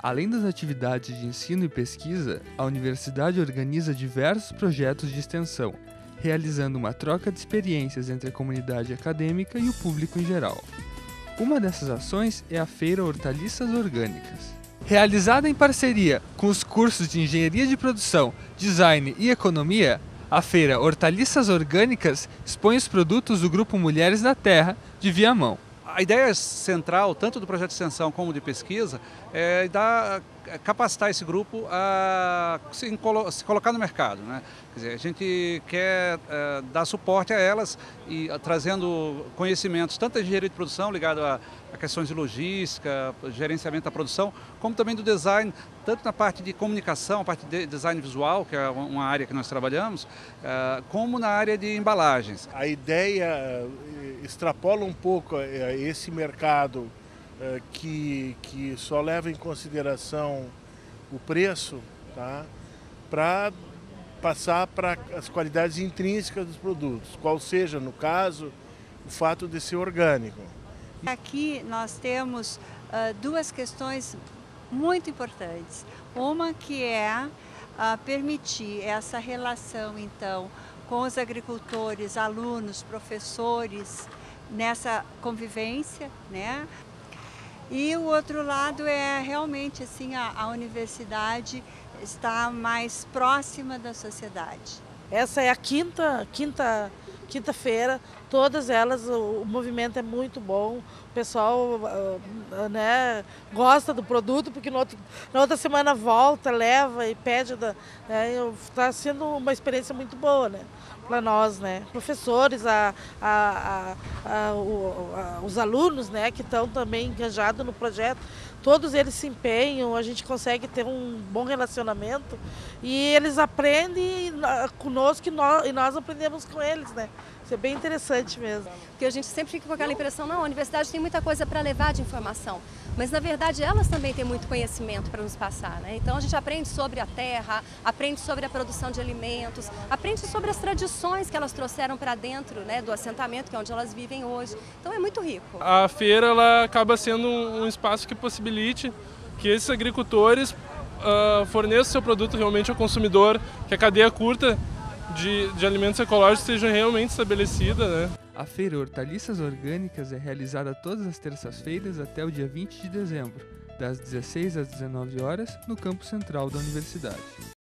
Além das atividades de ensino e pesquisa, a universidade organiza diversos projetos de extensão, realizando uma troca de experiências entre a comunidade acadêmica e o público em geral. Uma dessas ações é a Feira Hortaliças Orgânicas. Realizada em parceria com os cursos de Engenharia de Produção, Design e Economia, a Feira Hortaliças Orgânicas expõe os produtos do Grupo Mulheres da Terra de Viamão. A ideia central, tanto do projeto de extensão como de pesquisa, é capacitar esse grupo a se colocar no mercado, né? Quer dizer, a gente quer dar suporte a elas, e trazendo conhecimentos, tanto da engenharia de produção, ligado a questões de logística, gerenciamento da produção, como também do design, tanto na parte de comunicação, a parte de design visual, que é uma área que nós trabalhamos, como na área de embalagens. A ideia extrapola um pouco esse mercado que só leva em consideração o preço, tá? Para passar para as qualidades intrínsecas dos produtos, qual seja, no caso, o fato de ser orgânico. Aqui nós temos duas questões muito importantes. Uma que é permitir essa relação, então, com os agricultores, alunos, professores, nessa convivência, né? E o outro lado é realmente assim, a universidade está mais próxima da sociedade. Essa é a quinta-feira, todas elas, o movimento é muito bom, o pessoal gosta do produto, porque na outra semana volta, leva e pede, está sendo uma experiência muito boa, né, para nós, né, professores, os alunos, né, que estão também engajados no projeto, todos eles se empenham, a gente consegue ter um bom relacionamento e eles aprendem conosco e nós aprendemos com eles, né. Isso é bem interessante mesmo. Porque a gente sempre fica com aquela impressão, não, a universidade tem muita coisa para levar de informação, mas na verdade elas também têm muito conhecimento para nos passar, né? Então a gente aprende sobre a terra, aprende sobre a produção de alimentos, aprende sobre as tradições que elas trouxeram para dentro, né, do assentamento, que é onde elas vivem hoje. Então é muito rico. A feira ela acaba sendo um espaço que possibilite que esses agricultores forneçam seu produto realmente ao consumidor, que a cadeia curta de alimentos ecológicos seja realmente estabelecida, né? A Feira Hortaliças Orgânicas é realizada todas as terças-feiras até o dia 20 de dezembro, das 16 às 19 horas, no campus central da universidade.